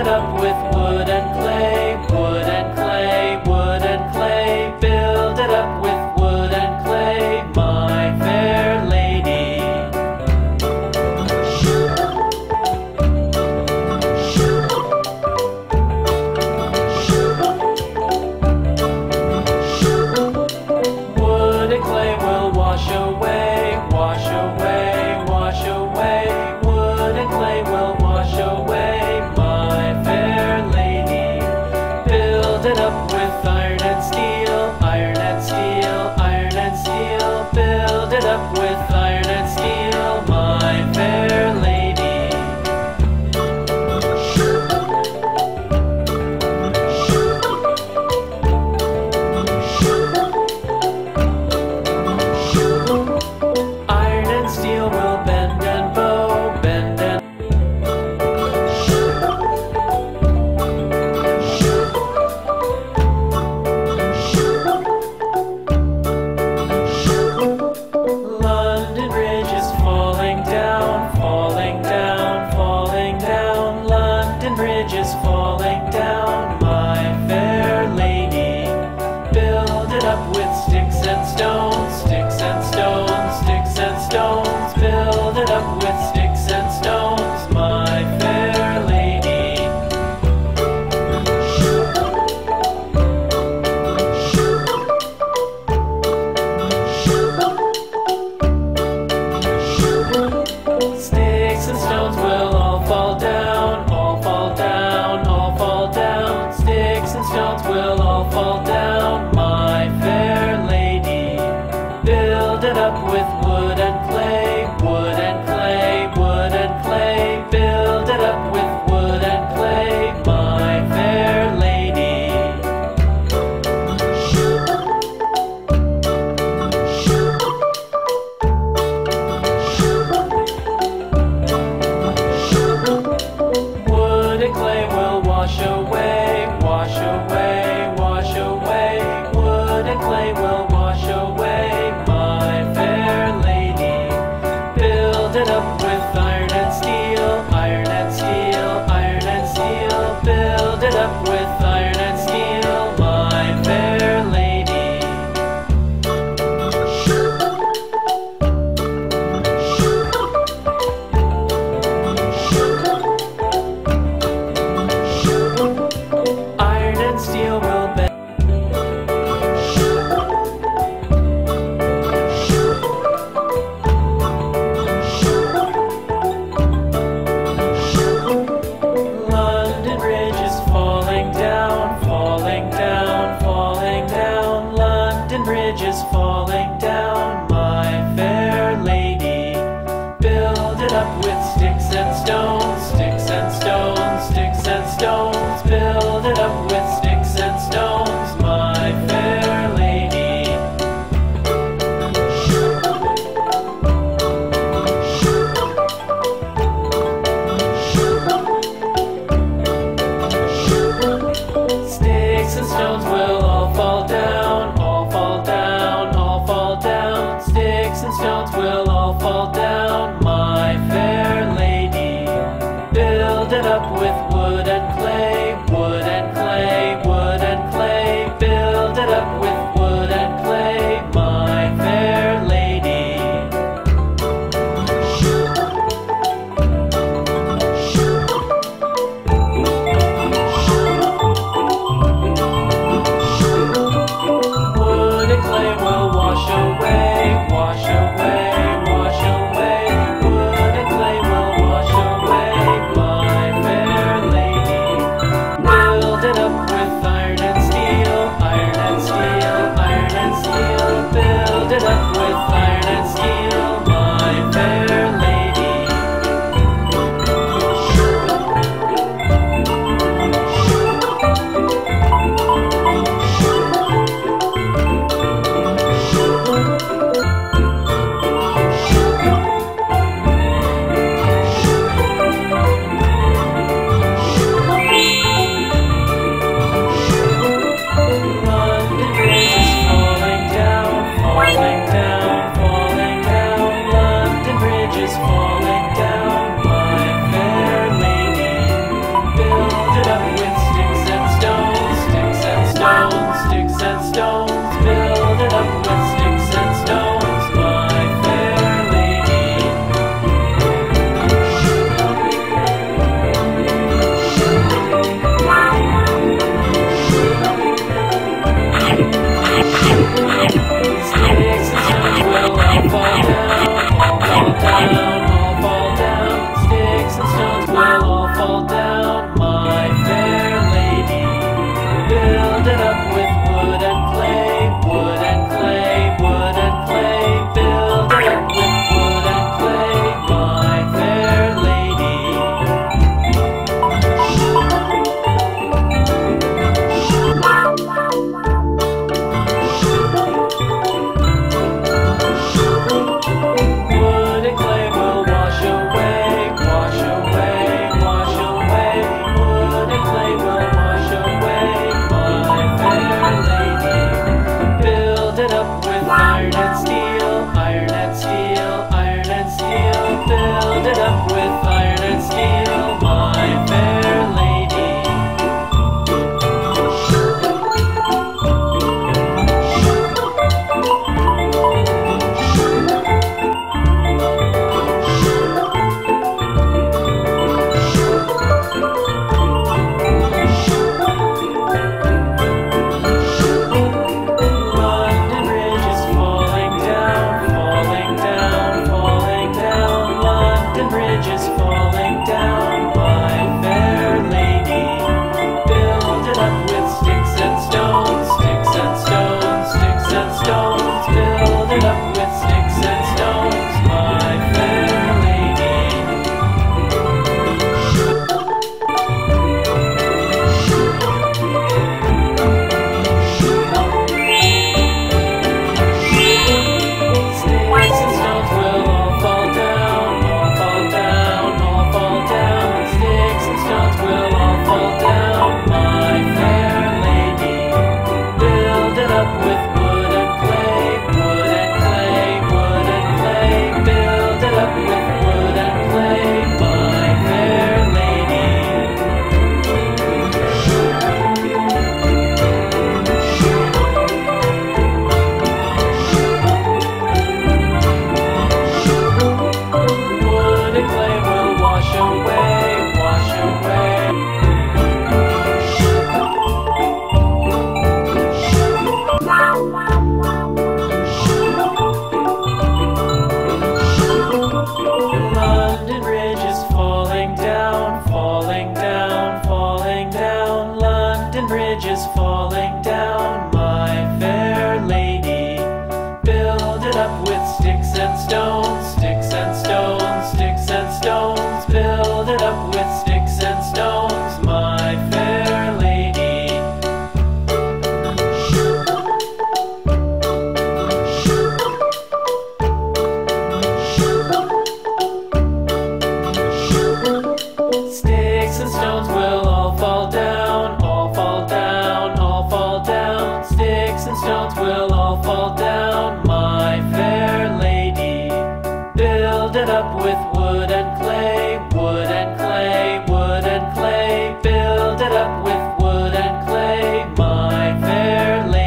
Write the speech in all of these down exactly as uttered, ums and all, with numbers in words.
it up with wood and clay, wood and clay, wood and clay. Build it up with wood and clay, my fair lady. Wood and clay will wash away, wash away, wash away. Wood and clay will wash away. Build it up with iron and steel, iron and steel, iron and steel. Build it up with iron and steel, my fair lady. Iron and steel will bend and bow, bend and is falling down, my fair lady. Build it up with sticks and stones, sticks and stones, sticks and stones. Build it up with sticks and stones, my fair lady. Sticks and stones will all fall down, all fall down. Stones will all fall down, my fair lady. Build it up with wood and clay, wood and clay, wood and clay. Build it up with wood and clay, my fair lady. Wood and clay will wash away, wash away, wash away. Wood and clay will wash away, my fair lady. Build it up with iron and steel, iron and steel, iron and steel. Build it up with iron and steel, my fair lady. Steel will bend. London Bridge is falling down, falling down, falling down. London Bridge is falling down, my fair lady. Build it up with sticks and stones, sticks and stones, sticks and stones. Build it up with sticks and stones, my fair lady. Sticks and stones will all fall down, all fall down, all fall down. Sticks and stones will all fall down, my fair lady. Build it up with wood and clay, wood and clay, wood. Build it up with wood and clay, my fair lady. Wood and clay will wash away, wash away, wash away. Wood and clay will wash away, my fair lady. stones will all fall down, all fall down, all fall down. Sticks and stones will all fall down, my fair lady. Build it up with wood and clay, wood and clay, wood and clay. Build it up with wood and clay, my fair lady.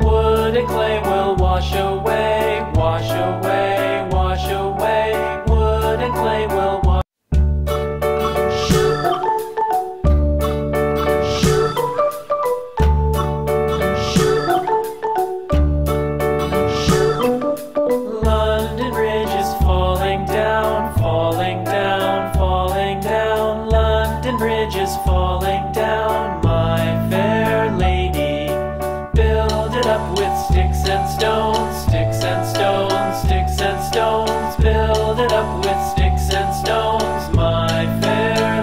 Wood and clay will wash away, wash away, wash away. Wood and clay will wash away. Is falling down, my fair lady. Build it up with sticks and stones, sticks and stones, sticks and stones. Build it up with sticks and stones, my fair lady.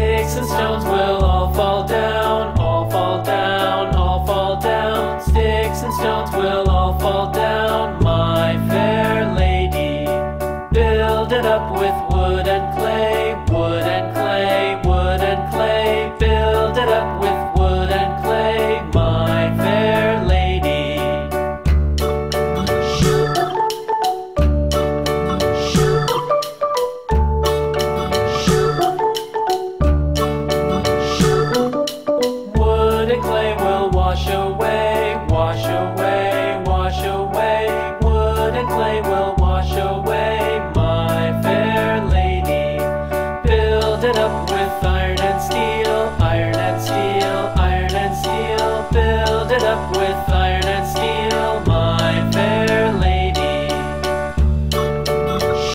Sticks and stones will all fall down, all fall down, down. Sticks and stones will all fall down, my fair lady. Build it up with wood and clay, wood and clay, wood and clay. Build it up with wood and clay, my fair lady. Wood and clay will wash away, wash away, wash away.